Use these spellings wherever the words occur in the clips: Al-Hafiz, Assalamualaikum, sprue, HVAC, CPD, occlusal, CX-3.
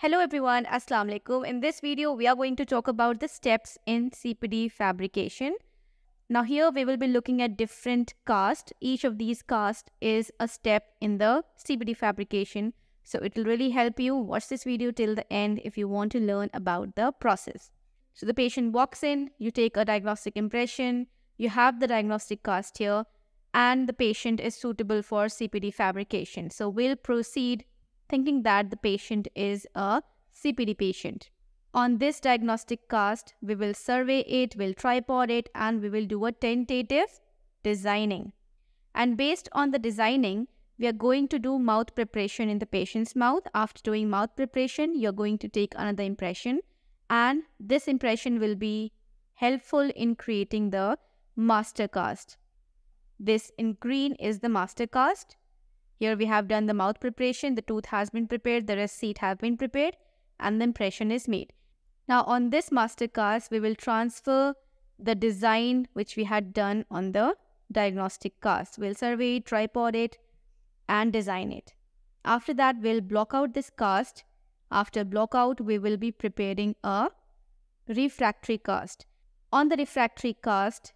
Hello everyone, Assalamualaikum. In this video, we are going to talk about the steps in CPD fabrication. Now here we will be looking at different casts. Each of these casts is a step in the CPD fabrication. So it will really help you. Watch this video till the end if you want to learn about the process. So the patient walks in, you take a diagnostic impression, you have the diagnostic cast here, and the patient is suitable for CPD fabrication. So we'll proceed thinking that the patient is a CPD patient. On this diagnostic cast, we will survey it, we'll tripod it, and we will do a tentative designing. And based on the designing, we are going to do mouth preparation in the patient's mouth. After doing mouth preparation, you're going to take another impression. And this impression will be helpful in creating the master cast. This in green is the master cast. Here we have done the mouth preparation, the tooth has been prepared, the receipt has been prepared, and the impression is made. Now on this master cast, we will transfer the design which we had done on the diagnostic cast. We'll survey it, tripod it, and design it. After that, we'll block out this cast. After block out, we will be preparing a refractory cast. On the refractory cast,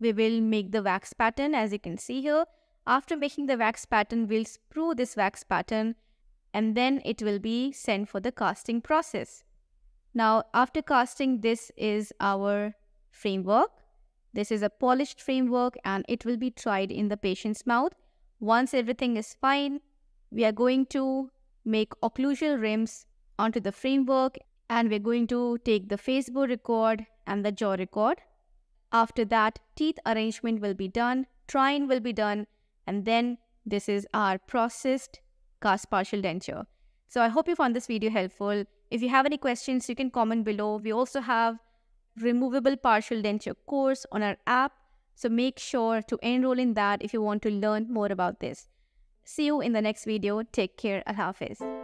we will make the wax pattern as you can see here. After making the wax pattern, we'll sprue this wax pattern and then it will be sent for the casting process. Now, after casting, this is our framework. This is a polished framework and it will be tried in the patient's mouth. Once everything is fine, we are going to make occlusal rims onto the framework and we're going to take the facebook record and the jaw record. After that, teeth arrangement will be done, trine will be done, and then this is our processed cast partial denture. So I hope you found this video helpful. If you have any questions, you can comment below. We also have removable partial denture course on our app. So make sure to enroll in that if you want to learn more about this. See you in the next video. Take care. Al-Hafiz.